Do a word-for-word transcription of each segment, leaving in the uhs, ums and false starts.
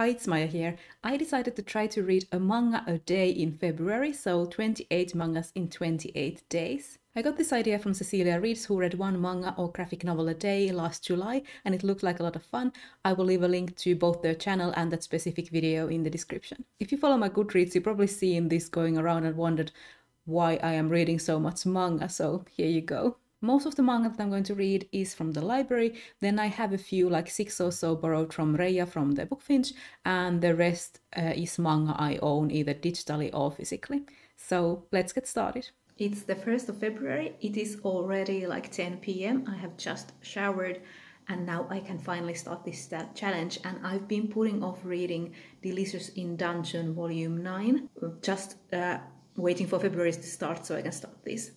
Hi, it's Maya here. I decided to try to read a manga a day in February, so twenty-eight mangas in twenty-eight days. I got this idea from Cecilia Reads, who read one manga or graphic novel a day last July, and it looked like a lot of fun. I will leave a link to both their channel and that specific video in the description. If you follow my Goodreads, you've probably seen this going around and wondered why I am reading so much manga, so here you go. Most of the manga that I'm going to read is from the library, then I have a few, like six or so, borrowed from Reija from the Bookfinch, and the rest uh, is manga I own either digitally or physically. So let's get started. It's the first of February, it is already like ten p m, I have just showered and now I can finally start this challenge, and I've been putting off reading Delicious in Dungeon Volume nine, just uh, waiting for February to start so I can start this.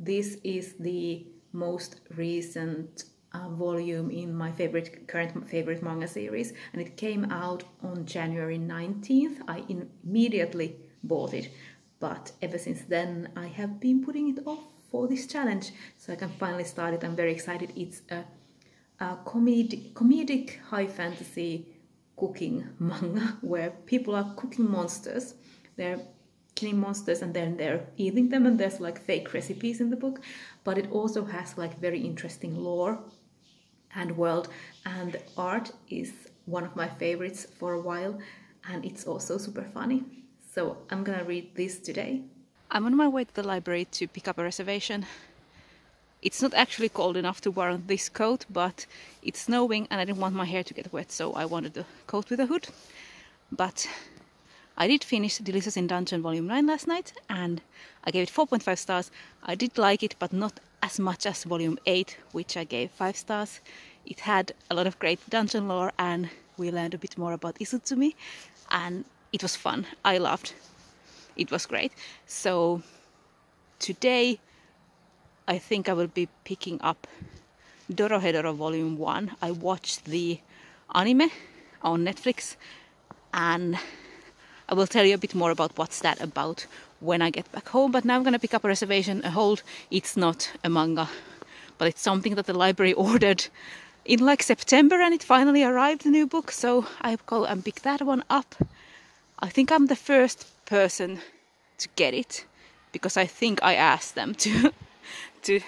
This is the most recent uh, volume in my favorite current favorite manga series, and it came out on January nineteenth. I immediately bought it, but ever since then I have been putting it off for this challenge, so I can finally start it. I'm very excited. It's a, a comedic, comedic high fantasy cooking manga where people are cooking monsters. They're killing monsters and then they're eating them, and there's like fake recipes in the book, but it also has like very interesting lore and world, and the art is one of my favorites for a while, and it's also super funny. So I'm gonna read this today. I'm on my way to the library to pick up a reservation. It's not actually cold enough to warrant this coat, but it's snowing and I didn't want my hair to get wet, so I wanted a coat with a hood. But I did finish Delicious in Dungeon Volume nine last night, and I gave it four point five stars. I did like it, but not as much as Volume eight, which I gave five stars. It had a lot of great dungeon lore, and we learned a bit more about Izutsumi, and it was fun. I loved it. It was great. So today I think I will be picking up Dorohedoro Volume one. I watched the anime on Netflix, and I will tell you a bit more about what's that about when I get back home, but now I'm gonna pick up a reservation, a hold. It's not a manga, but it's something that the library ordered in like September, and it finally arrived, the new book, so I go and pick that one up. I think I'm the first person to get it, because I think I asked them to, to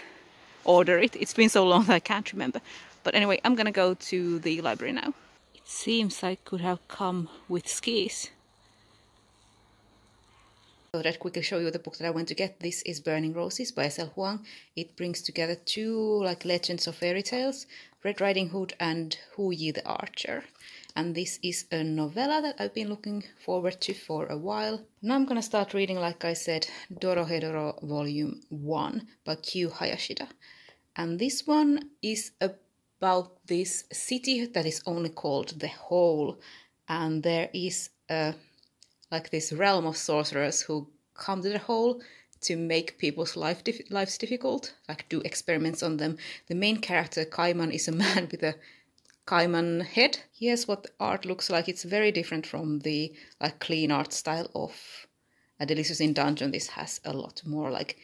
order it. It's been so long that I can't remember. But anyway, I'm gonna go to the library now. It seems I could have come with skis. So let's quickly show you the book that I went to get. This is Burning Roses by S L Huang. It brings together two like legends of fairy tales, Red Riding Hood and Huyi the Archer. And this is a novella that I've been looking forward to for a while. Now I'm gonna start reading, like I said, Dorohedoro Volume one by Q. Hayashida. And this one is about this city that is only called The Hole. And there is a like this realm of sorcerers who come to the hole to make people's life dif lives difficult, like do experiments on them. The main character, Caiman, is a man with a Caiman head. Here's what the art looks like. It's very different from the like clean art style of uh, Delicious in Dungeon. This has a lot more like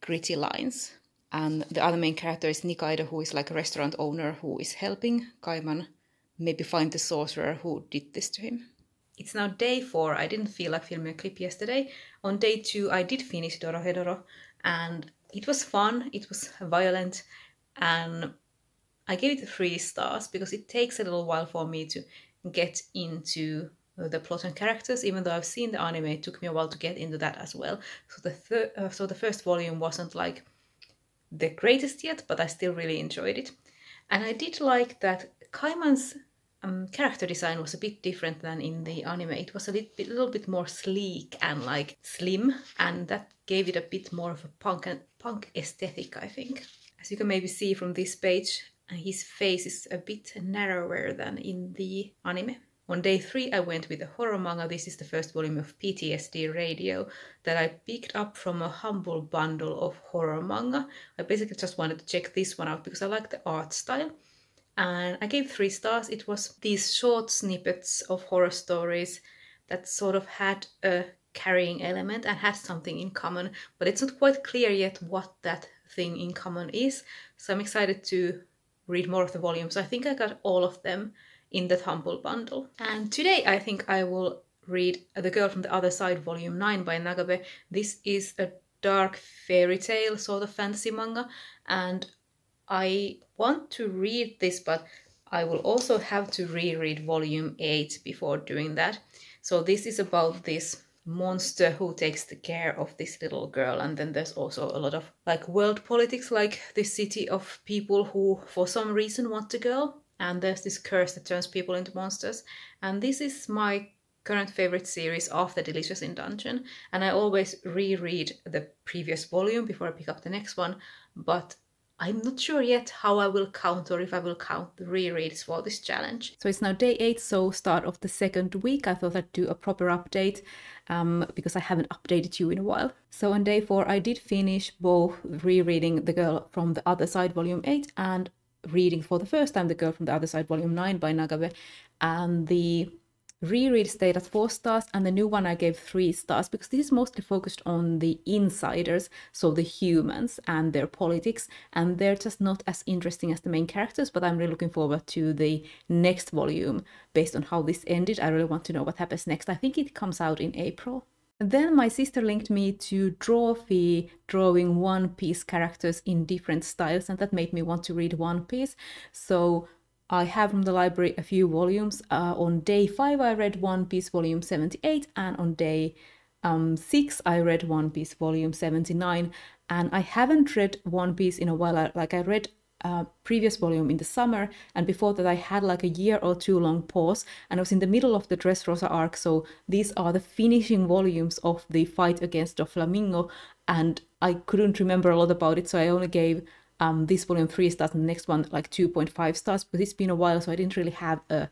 gritty lines. And the other main character is Nikaido, who is like a restaurant owner who is helping Caiman maybe find the sorcerer who did this to him. It's now day four. I didn't feel like filming a clip yesterday. On day two, I did finish Dorohedoro, and it was fun, it was violent, and I gave it three stars because it takes a little while for me to get into the plot and characters. Even though I've seen the anime, it took me a while to get into that as well. So the, thir uh, so the first volume wasn't like the greatest yet, but I still really enjoyed it. And I did like that Caiman's Um, character design was a bit different than in the anime. It was a little bit, little bit more sleek and like slim, and that gave it a bit more of a punk and punk aesthetic, I think. As you can maybe see from this page, his face is a bit narrower than in the anime. On day three, I went with a horror manga. This is the first volume of P T S D Radio that I picked up from a humble bundle of horror manga. I basically just wanted to check this one out because I like the art style. And I gave three stars. It was these short snippets of horror stories that sort of had a carrying element and had something in common, but it's not quite clear yet what that thing in common is. So I'm excited to read more of the volumes. I think I got all of them in the Humble Bundle. And today I think I will read The Girl from the Other Side Volume nine by Nagabe. This is a dark fairy tale sort of fantasy manga, and I want to read this, but I will also have to reread Volume eight before doing that. So this is about this monster who takes the care of this little girl, and then there's also a lot of like world politics, like this city of people who for some reason want the girl, and there's this curse that turns people into monsters. And this is my current favorite series after Delicious in Dungeon, and I always reread the previous volume before I pick up the next one, but I'm not sure yet how I will count, or if I will count the rereads for this challenge. So it's now day eight, so start of the second week. I thought I'd do a proper update um, because I haven't updated you in a while. So on day four, I did finish both rereading The Girl from the Other Side Volume eight and reading for the first time The Girl from the Other Side Volume nine by Nagabe. And the reread stayed at four stars, and the new one I gave three stars because this is mostly focused on the insiders, so the humans and their politics, and they're just not as interesting as the main characters. But I'm really looking forward to the next volume based on how this ended. I really want to know what happens next. I think it comes out in April. Then my sister linked me to Drawfee drawing One Piece characters in different styles, and that made me want to read One Piece. So I have from the library a few volumes. Uh, on day five I read One Piece Volume seventy-eight, and on day um, six I read One Piece Volume seventy-nine. And I haven't read One Piece in a while. I, like I read a previous volume in the summer, and before that I had like a year or two long pause, and I was in the middle of the Dressrosa arc, so these are the finishing volumes of the fight against Doflamingo, and I couldn't remember a lot about it, so I only gave Um, this volume three stars and the next one like two point five stars, but it's been a while, so I didn't really have a,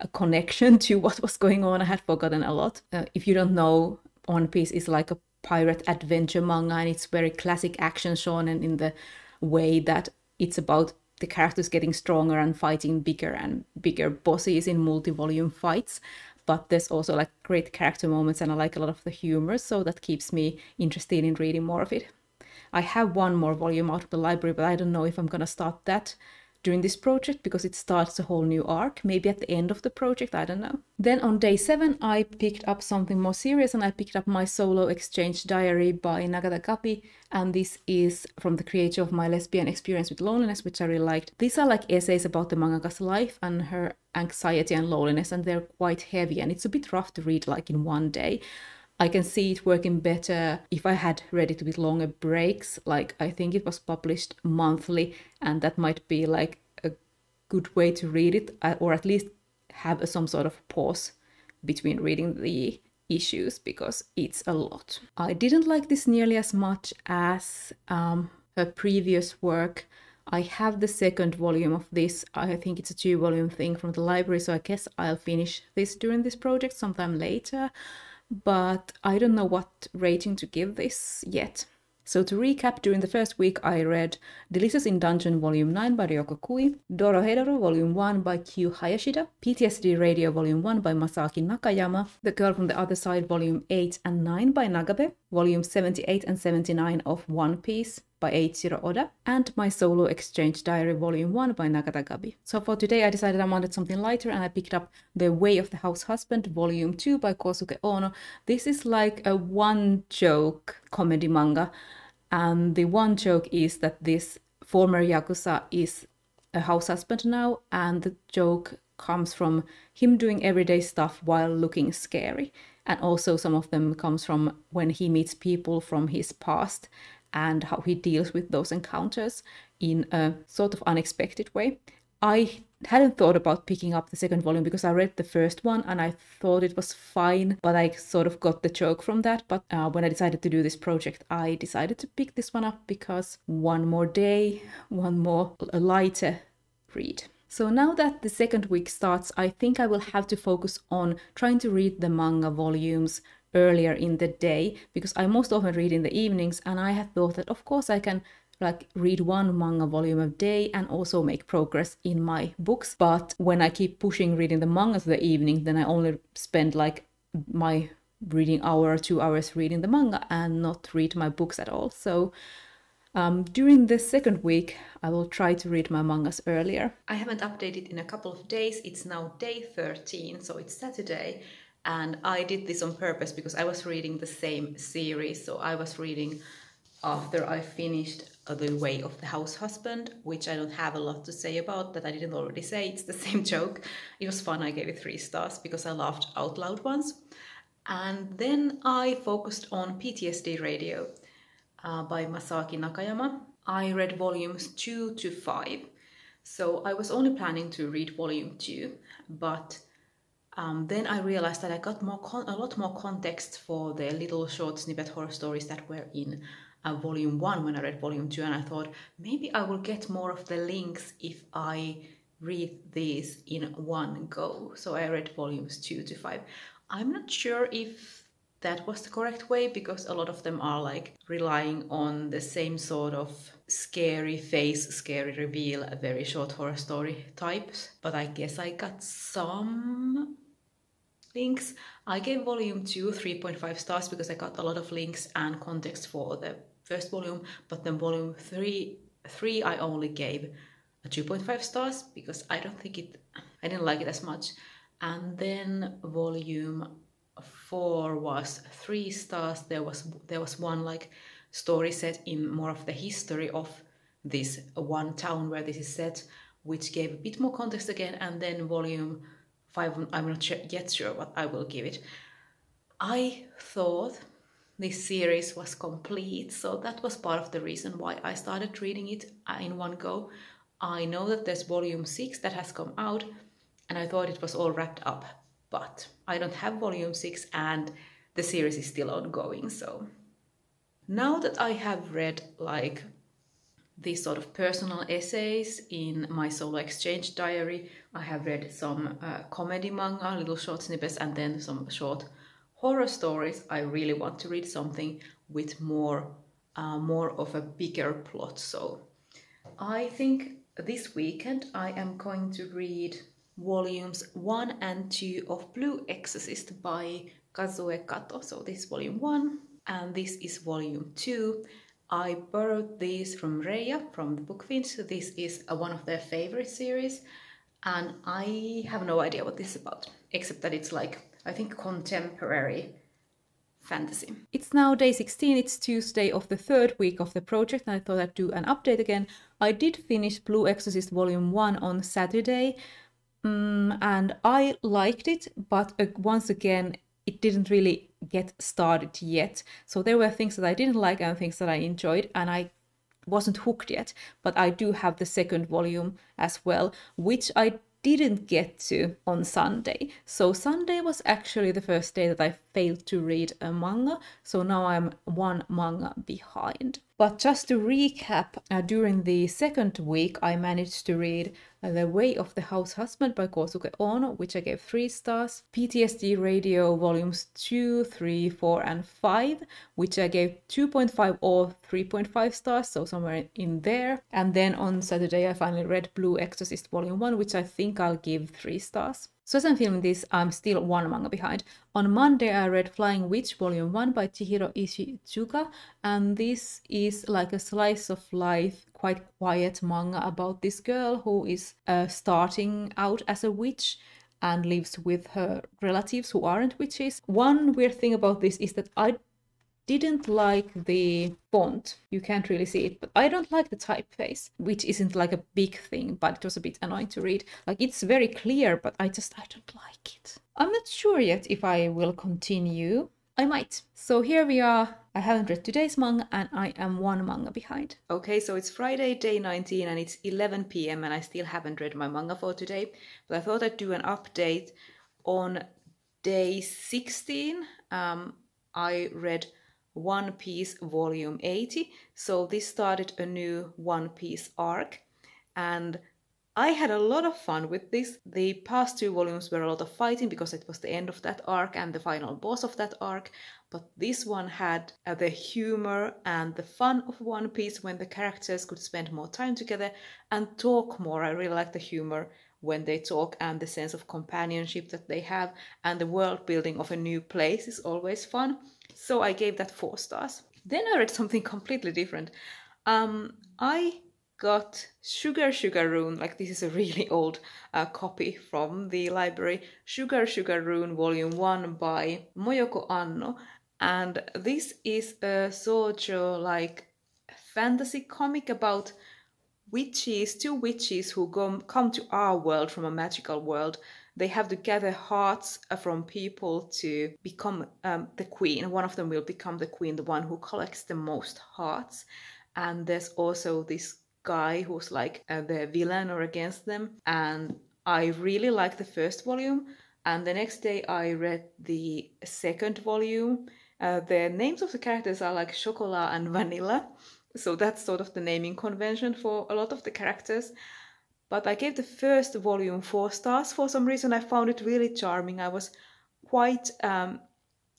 a connection to what was going on. I had forgotten a lot. Uh, if you don't know, One Piece is like a pirate adventure manga, and it's very classic action shonen in the way that it's about the characters getting stronger and fighting bigger and bigger bosses in multi-volume fights. But there's also like great character moments, and I like a lot of the humor, so that keeps me interested in reading more of it. I have one more volume out of the library, but I don't know if I'm gonna start that during this project because it starts a whole new arc. Maybe at the end of the project, I don't know. Then on day seven, I picked up something more serious, and I picked up My Solo Exchange Diary by Nagata Kabi. And this is from the creator of My Lesbian Experience with Loneliness, which I really liked. These are like essays about the mangaka's life and her anxiety and loneliness, and they're quite heavy, and it's a bit rough to read like in one day. I can see it working better if I had read it with longer breaks. Like I think it was published monthly, and that might be like a good way to read it, or at least have a, some sort of pause between reading the issues, because it's a lot. I didn't like this nearly as much as um, her previous work. I have the second volume of this. I think it's a two volume thing from the library, so I guess I'll finish this during this project sometime later. But I don't know what rating to give this yet. So to recap, during the first week I read Delicious in Dungeon Volume nine by Ryoko Kui, Dorohedoro Volume one by Q. Hayashida, P T S D Radio Volume one by Masaaki Nakayama, The Girl from the Other Side Volume eight and nine by Nagabe, Volume seventy-eight and seventy-nine of One Piece by Eiichiro Oda, and My Solo Exchange Diary Volume one by Nagata Kabi. So for today I decided I wanted something lighter, and I picked up The Way of the House Husband Volume two by Kosuke Ono. This is like a one-joke comedy manga, and the one joke is that this former Yakuza is a house husband now, and the joke comes from him doing everyday stuff while looking scary. And also some of them comes from when he meets people from his past and how he deals with those encounters in a sort of unexpected way. I hadn't thought about picking up the second volume because I read the first one and I thought it was fine, but I sort of got the joke from that. But uh, when I decided to do this project, I decided to pick this one up because one more day, one more lighter read. So now that the second week starts, I think I will have to focus on trying to read the manga volumes earlier in the day, because I most often read in the evenings, and I had thought that of course I can like read one manga volume a day and also make progress in my books. But when I keep pushing reading the manga to the evening, then I only spend like my reading hour or two hours reading the manga and not read my books at all. So Um, during the second week, I will try to read my mangas earlier. I haven't updated in a couple of days. It's now day thirteen, so it's Saturday. And I did this on purpose because I was reading the same series. So I was reading after I finished The Way of the House Husband, which I don't have a lot to say about that I didn't already say. It's the same joke. It was fun. I gave it three stars because I laughed out loud once. And then I focused on P T S D Radio uh, by Masaaki Nakayama. I read volumes two to five. So I was only planning to read volume two, but Um, then I realized that I got more con a lot more context for the little short snippet horror stories that were in uh, volume one when I read volume two, and I thought maybe I will get more of the links if I read these in one go. So I read volumes two to five. I'm not sure if that was the correct way because a lot of them are like relying on the same sort of scary face, scary reveal, a very short horror story types. But I guess I got some links. I gave volume two three point five stars because I got a lot of links and context for the first volume, but then volume three, three I only gave a two point five stars because I don't think it, I didn't like it as much. And then volume four was three stars. There was, there was one like story set in more of the history of this one town where this is set, which gave a bit more context again. And then volume five, I'm not yet sure what I will give it. I thought this series was complete, so that was part of the reason why I started reading it in one go. I know that there's volume six that has come out, and I thought it was all wrapped up, but I don't have volume six and the series is still ongoing. So now that I have read like these sort of personal essays in My Solo Exchange Diary, I have read some uh, comedy manga, little short snippets, and then some short horror stories. I really want to read something with more, uh, more of a bigger plot. So I think this weekend I am going to read volumes one and two of Blue Exorcist by Kazue Kato. So this is volume one. And this is volume two. I borrowed these from Reija from the Book Finch. This is a, one of their favorite series, and I have no idea what this is about, except that it's like, I think, contemporary fantasy. It's now day sixteen. It's Tuesday of the third week of the project, and I thought I'd do an update again. I did finish Blue Exorcist volume one on Saturday, um, and I liked it, but uh, once again, it didn't really get started yet. So there were things that I didn't like and things that I enjoyed, and I wasn't hooked yet. But I do have the second volume as well, which I didn't get to on Sunday. So Sunday was actually the first day that I failed to read a manga. So now I'm one manga behind. But just to recap, uh, during the second week, I managed to read uh, The Way of the House Husband by Kosuke Ono, which I gave three stars. P T S D Radio volumes two, three, four and five, which I gave two point five or three point five stars, so somewhere in there. And then on Saturday, I finally read Blue Exorcist volume one, which I think I'll give three stars. So as I'm filming this, I'm still one manga behind. On Monday, I read Flying Witch volume one by Chihiro Ishizuka, and this is like a slice of life, quite quiet manga about this girl who is uh, starting out as a witch and lives with her relatives who aren't witches. One weird thing about this is that I didn't like the font. You can't really see it, but I don't like the typeface, which isn't like a big thing, but it was a bit annoying to read. Like, it's very clear, but I just, I don't like it. I'm not sure yet if I will continue. I might. So here we are. I haven't read today's manga, and I am one manga behind. Okay, so it's Friday, day nineteen, and it's eleven p m, and I still haven't read my manga for today, but I thought I'd do an update on day sixteen. Um, I read One Piece volume eighty. So this started a new One Piece arc, and I had a lot of fun with this. The past two volumes were a lot of fighting because it was the end of that arc and the final boss of that arc, but this one had uh, the humor and the fun of One Piece when the characters could spend more time together and talk more. I really like the humor when they talk and the sense of companionship that they have, and the world building of a new place is always fun. So I gave that four stars. Then I read something completely different. Um, I got Sugar Sugar Rune, like this is a really old uh, copy from the library, Sugar Sugar Rune Volume one by Moyoko Anno, and this is a shoujo-like fantasy comic about witches, two witches who go, come to our world from a magical world. They have to gather hearts from people to become um, the queen. One of them will become the queen, the one who collects the most hearts, and there's also this guy who's like uh, the villain or against them, and I really liked the first volume, and the next day I read the second volume. Uh, the names of the characters are like Chocolat and Vanilla, so that's sort of the naming convention for a lot of the characters, but I gave the first volume four stars for some reason. I found it really charming. I was quite um,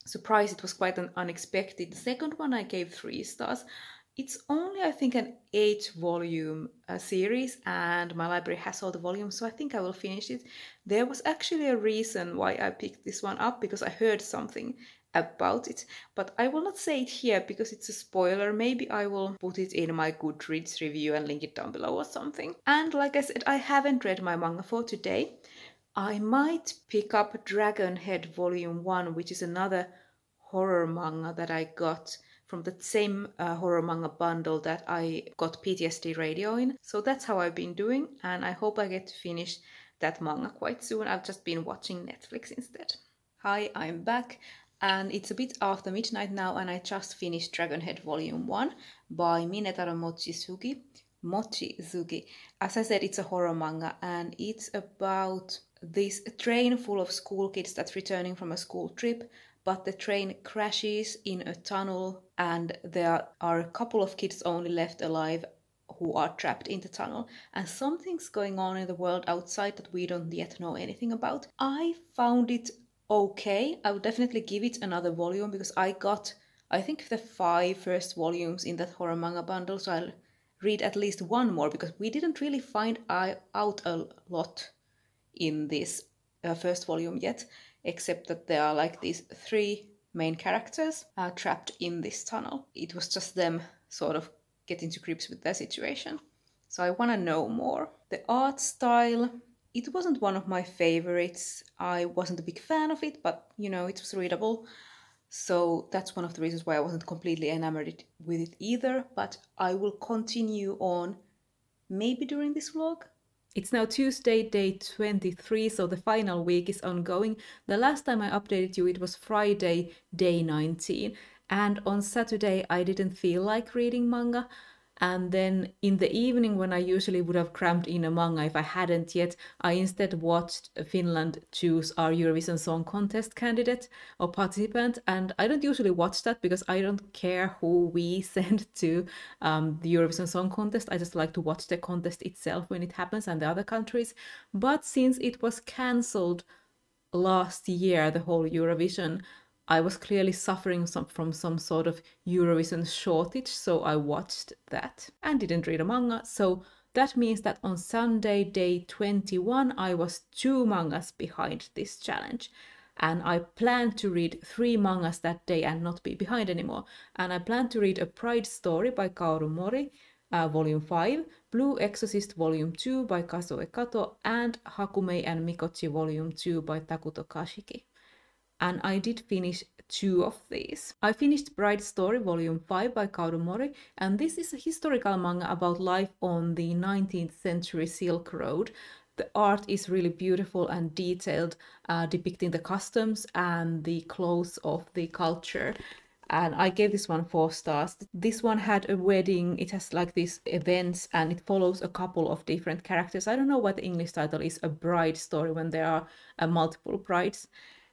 surprised. It was quite an unexpected. The second one I gave three stars. It's only, I think, an eight-volume uh, series, and my library has all the volumes, so I think I will finish it. There was actually a reason why I picked this one up, because I heard something about it, but I will not say it here because it's a spoiler. Maybe I will put it in my Goodreads review and link it down below or something. And like I said, I haven't read my manga for today. I might pick up Dragonhead Volume one, which is another horror manga that I got from the same uh, horror manga bundle that I got P T S D Radio in. So that's how I've been doing, and I hope I get to finish that manga quite soon. I've just been watching Netflix instead. Hi, I'm back, and it's a bit after midnight now, and I just finished Dragonhead Volume one by Minetaro Mochizuki. Mochizuki. As I said, it's a horror manga, and it's about this train full of school kids that's returning from a school trip, but the train crashes in a tunnel and there are a couple of kids only left alive who are trapped in the tunnel, and something's going on in the world outside that we don't yet know anything about. I found it okay. I would definitely give it another volume because I got, I think, the five first volumes in that horror manga bundle, so I'll read at least one more because we didn't really find out a lot in this uh, first volume yet, except that there are like these three main characters uh, trapped in this tunnel. It was just them sort of getting to grips with their situation. So I want to know more. The art style, it wasn't one of my favorites. I wasn't a big fan of it, but you know, it was readable. So that's one of the reasons why I wasn't completely enamored with it either, but I will continue on maybe during this vlog. It's now Tuesday, day twenty-three, so the final week is ongoing. The last time I updated you, it was Friday, day nineteen. And on Saturday, I didn't feel like reading manga. And then in the evening, when I usually would have crammed in a manga if I hadn't yet, I instead watched Finland choose our Eurovision Song Contest candidate or participant. And I don't usually watch that because I don't care who we send to um, the Eurovision Song Contest. I just like to watch the contest itself when it happens and the other countries. But since it was cancelled last year, the whole Eurovision, I was clearly suffering some, from some sort of Eurovision shortage, so I watched that and didn't read a manga. So that means that on Sunday, day twenty-one, I was two mangas behind this challenge. And I planned to read three mangas that day and not be behind anymore. And I planned to read A Bride Story by Kaoru Mori, uh, Volume five, Blue Exorcist Volume two by Kazue Kato, and Hakumei and Mikochi Volume two by Takuto Kashiki. And I did finish two of these. I finished Bride Story Volume five by Kaoru Mori, and this is a historical manga about life on the nineteenth century Silk Road. The art is really beautiful and detailed, uh, depicting the customs and the clothes of the culture. And I gave this one four stars. This one had a wedding, it has like these events, and it follows a couple of different characters. I don't know what the English title is, A Bride Story, when there are uh, multiple brides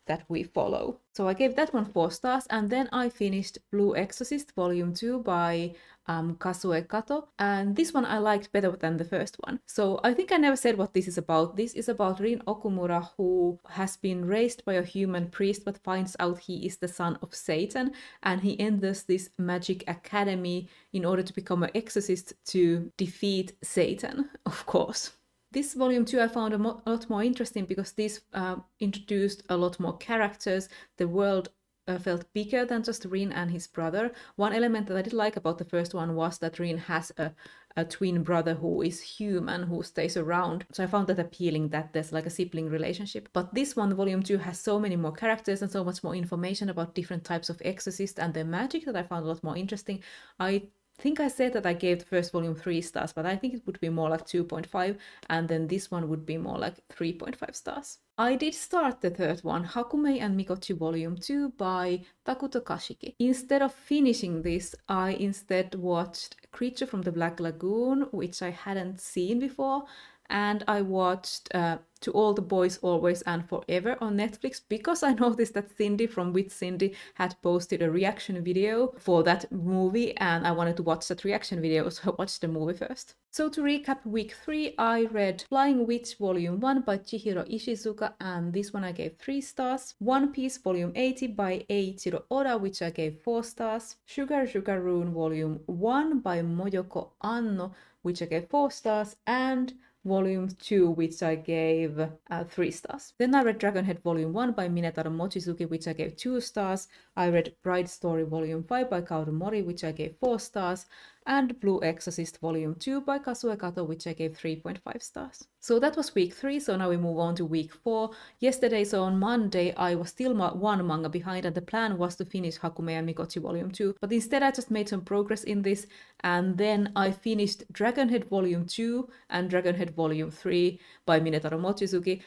that we follow. So I gave that one four stars, and then I finished Blue Exorcist Volume two by um, Kazue Kato, and this one I liked better than the first one. So I think I never said what this is about. This is about Rin Okumura, who has been raised by a human priest but finds out he is the son of Satan, and he enters this magic academy in order to become an exorcist to defeat Satan, of course. This volume two I found a, mo a lot more interesting because this uh, introduced a lot more characters. The world uh, felt bigger than just Rin and his brother. One element that I did like about the first one was that Rin has a, a twin brother who is human, who stays around. So I found that appealing, that there's like a sibling relationship. But this one, volume two, has so many more characters and so much more information about different types of exorcists and their magic that I found a lot more interesting. I I think I said that I gave the first volume three stars, but I think it would be more like two point five, and then this one would be more like three point five stars. I did start the third one, Hakumei and Mikochi Volume two by Takuto Kashiki. Instead of finishing this, I instead watched Creature from the Black Lagoon, which I hadn't seen before, and I watched uh, To All the Boys, Always and Forever on Netflix, because I noticed that Cindy from With Cindy had posted a reaction video for that movie and I wanted to watch that reaction video, so I watched the movie first. So to recap week three, I read Flying Witch Volume one by Chihiro Ishizuka, and this one I gave three stars. One Piece Volume eighty by Eiichiro Oda, which I gave four stars. Sugar Sugar Rune Volume one by Moyoko Anno, which I gave four stars, and Volume two, which I gave uh, three stars. Then I read Dragonhead Volume one by Minetaro Mochizuki, which I gave two stars. I read Bride Story Volume five by Kaoru Mori, which I gave four stars. And Blue Exorcist Volume two by Kazue Kato, which I gave three point five stars. So that was week three, so now we move on to week four. Yesterday, so on Monday, I was still ma one manga behind, and the plan was to finish Hakumei and Mikochi Volume two, but instead I just made some progress in this, and then I finished Dragonhead Volume two and Dragonhead Volume three by Minetaro Mochizuki.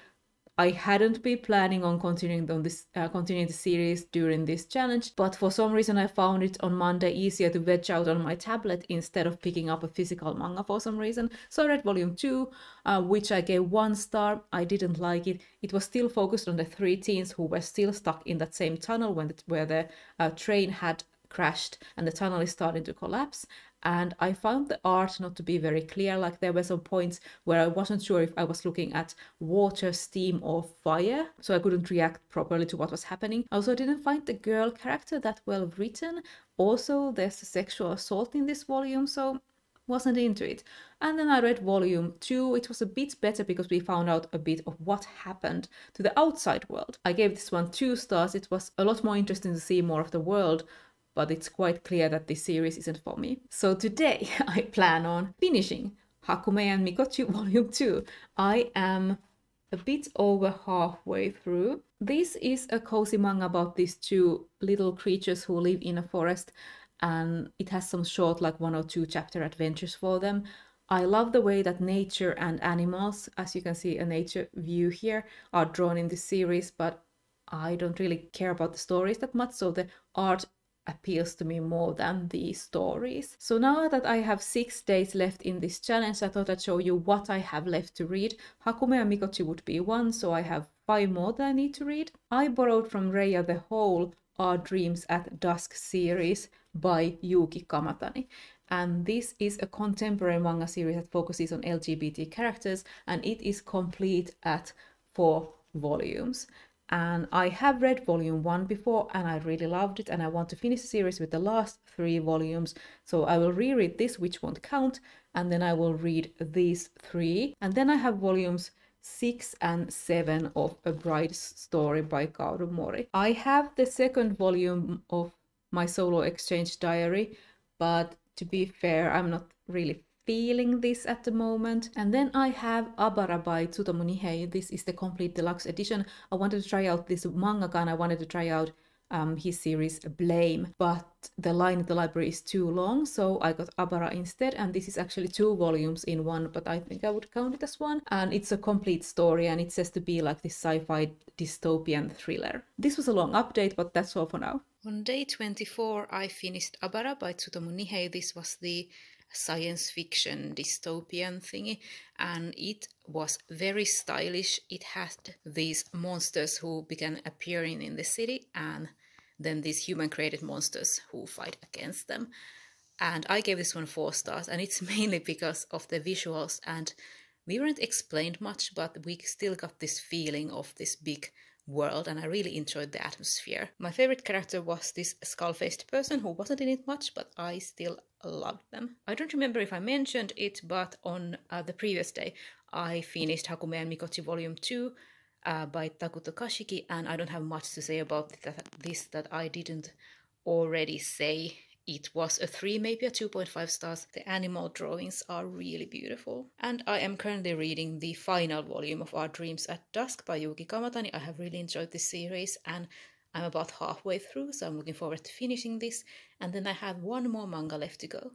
I hadn't been planning on continuing on this, uh, continuing the series during this challenge, but for some reason I found it on Monday easier to veg out on my tablet instead of picking up a physical manga for some reason. So I read Volume two, uh, which I gave one star. I didn't like it. It was still focused on the three teens who were still stuck in that same tunnel when the, where the uh, train had crashed and the tunnel is starting to collapse. And I found the art not to be very clear. Like, there were some points where I wasn't sure if I was looking at water, steam, or fire, so I couldn't react properly to what was happening. I also didn't find the girl character that well written. Also, there's a sexual assault in this volume, so wasn't into it. And then I read Volume two. It was a bit better because we found out a bit of what happened to the outside world. I gave this one two stars. It was a lot more interesting to see more of the world, but it's quite clear that this series isn't for me. So today I plan on finishing Hakumei and Mikochi Volume two. I am a bit over halfway through. This is a cozy manga about these two little creatures who live in a forest, and it has some short, like one or two chapter adventures for them. I love the way that nature and animals, as you can see a nature view here, are drawn in this series, but I don't really care about the stories that much, so the art appeals to me more than the stories. So now that I have six days left in this challenge, I thought I'd show you what I have left to read. Hakumei and Mikochi would be one, so I have five more that I need to read. I borrowed from Reija the whole Our Dreams at Dusk series by Yuki Kamatani. And this is a contemporary manga series that focuses on L G B T characters, and it is complete at four volumes. And I have read Volume one before and I really loved it, and I want to finish the series with the last three volumes. So I will reread this, which won't count, and then I will read these three. And then I have Volumes six and seven of A Bride Story by Kaoru Mori. I have the second volume of My Solo Exchange Diary, but to be fair, I'm not really feeling this at the moment. And then I have Abara by Tsutomu Nihei. This is the complete deluxe edition. I wanted to try out this mangaka and I wanted to try out um, his series Blame, but the line at the library is too long, so I got Abara instead, and this is actually two volumes in one, but I think I would count it as one. And it's a complete story, and it's says to be like this sci-fi dystopian thriller. This was a long update, but that's all for now. On day twenty-four, I finished Abara by Tsutomu Nihei. This was the science fiction dystopian thingy, and it was very stylish. It had these monsters who began appearing in the city, and then these human created monsters who fight against them. And I gave this one four stars, and it's mainly because of the visuals, and we weren't explained much, but we still got this feeling of this big world, and I really enjoyed the atmosphere. My favorite character was this skull-faced person who wasn't in it much, but I still loved them. I don't remember if I mentioned it, but on uh, the previous day I finished Hakumei and Mikochi Volume two uh, by Takuto Kashiki, and I don't have much to say about that, this that I didn't already say. It was a three, maybe a two point five stars. The animal drawings are really beautiful. And I am currently reading the final volume of Our Dreams at Dusk by Yuki Kamatani. I have really enjoyed this series and I'm about halfway through, so I'm looking forward to finishing this. And then I have one more manga left to go.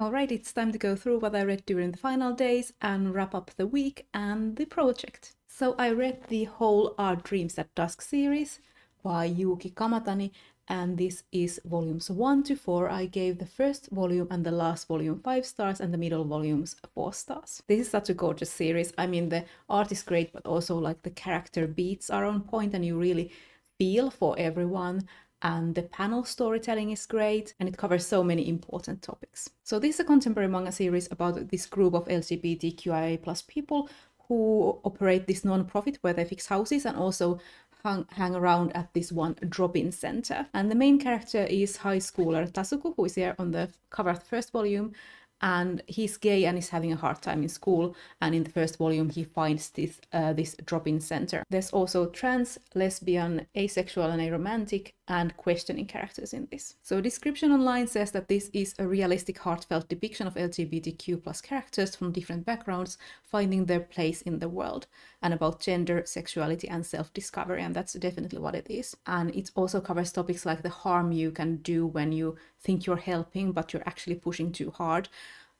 Alright, it's time to go through what I read during the final days and wrap up the week and the project. So I read the whole Our Dreams at Dusk series by Yuki Kamatani, and this is volumes one to four. I gave the first volume and the last volume five stars and the middle volumes four stars. This is such a gorgeous series. I mean, the art is great, but also like the character beats are on point and you really feel for everyone. And the panel storytelling is great, and it covers so many important topics. So this is a contemporary manga series about this group of L G B T Q I A plus people who operate this non-profit where they fix houses and also hang, hang around at this one drop-in center. And the main character is high schooler Tasuku, who is here on the cover of the first volume, and he's gay and is having a hard time in school, and in the first volume he finds this, uh, this drop-in center. There's also trans, lesbian, asexual and aromantic and questioning characters in this. So description online says that this is a realistic, heartfelt depiction of L G B T Q plus characters from different backgrounds finding their place in the world, and about gender, sexuality and self-discovery, and that's definitely what it is. And it also covers topics like the harm you can do when you think you're helping but you're actually pushing too hard,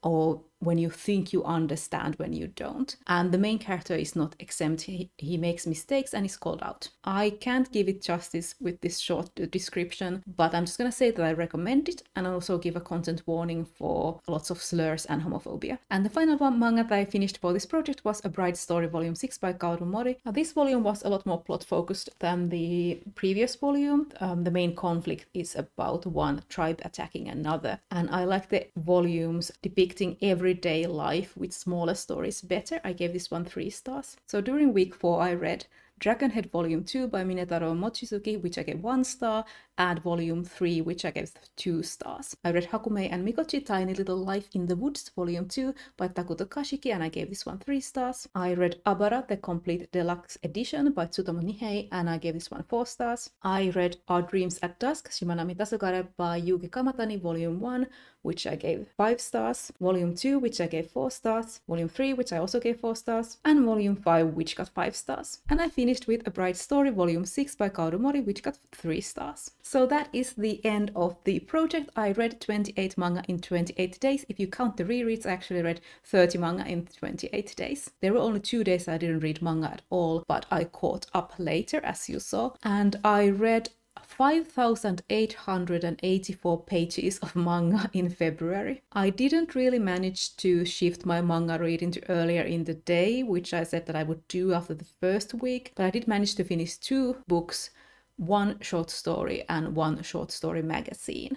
or when you think you understand when you don't. And the main character is not exempt. He, he makes mistakes and is called out. I can't give it justice with this short description, but I'm just gonna say that I recommend it and also give a content warning for lots of slurs and homophobia. And the final one manga that I finished for this project was A Bride Story Volume six by Kaoru Mori. Now, this volume was a lot more plot focused than the previous volume. Um, the main conflict is about one tribe attacking another. And I like the volumes depicting everyday life with smaller stories better. I gave this one three stars. So during week four I read Dragonhead Volume two by Minetaro Mochizuki, which I gave one star, and Volume three, which I gave two stars. I read Hakumei and Mikochi, Tiny Little Life in the Woods Volume two by Takuto Kashiki, and I gave this one three stars. I read Abara, the Complete Deluxe Edition by Tsutomu Nihei, and I gave this one four stars. I read Our Dreams at Dusk, Shimanami Tasukare by Yuki Kamatani, Volume one, which I gave five stars, Volume two, which I gave four stars, Volume three, which I also gave four stars, and Volume five, which got five stars. And I finished with A Bride Story Volume six by Kaoru Mori, which got three stars. So that is the end of the project. I read twenty-eight manga in twenty-eight days. If you count the rereads, I actually read thirty manga in twenty-eight days. There were only two days I didn't read manga at all, but I caught up later, as you saw, and I read five thousand eight hundred eighty-four pages of manga in February. I didn't really manage to shift my manga reading to earlier in the day, which I said that I would do after the first week, but I did manage to finish two books, one short story and one short story magazine.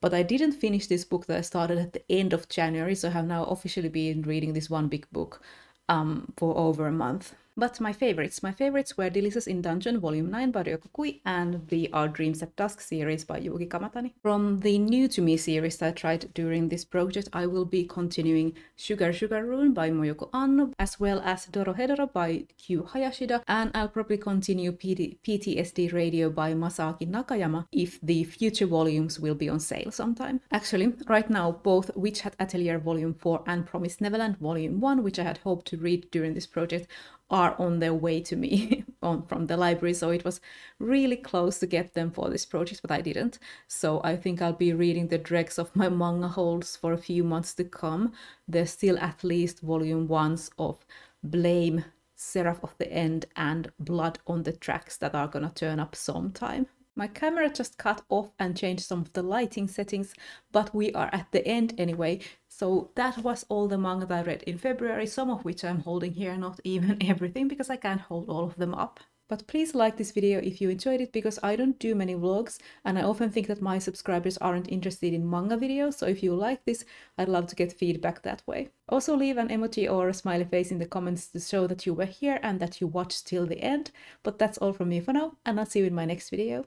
But I didn't finish this book that I started at the end of January, so I have now officially been reading this one big book um, for over a month. But my favorites. My favorites were Delicious in Dungeon Volume nine by Ryoko Kui and the Our Dreams at Dusk series by Yuki Kamatani. From the New to Me series that I tried during this project, I will be continuing Sugar Sugar Rune by Moyoko Anno, as well as Dorohedoro by Q. Hayashida, and I'll probably continue P T S D Radio by Masaaki Nakayama if the future volumes will be on sale sometime. Actually, right now, both Witch Hat Atelier Volume four and Promised Neverland Volume one, which I had hoped to read during this project, are on their way to me on, from the library, so it was really close to get them for this project, but I didn't. So I think I'll be reading the dregs of my manga holds for a few months to come. There's still at least volume ones of Blame, Seraph of the End and Blood on the Tracks that are gonna turn up sometime. My camera just cut off and changed some of the lighting settings, but we are at the end anyway. So that was all the manga that I read in February, some of which I'm holding here, not even everything, because I can't hold all of them up. But please like this video if you enjoyed it, because I don't do many vlogs, and I often think that my subscribers aren't interested in manga videos, so if you like this, I'd love to get feedback that way. Also leave an emoji or a smiley face in the comments to show that you were here and that you watched till the end. But that's all from me for now, and I'll see you in my next video.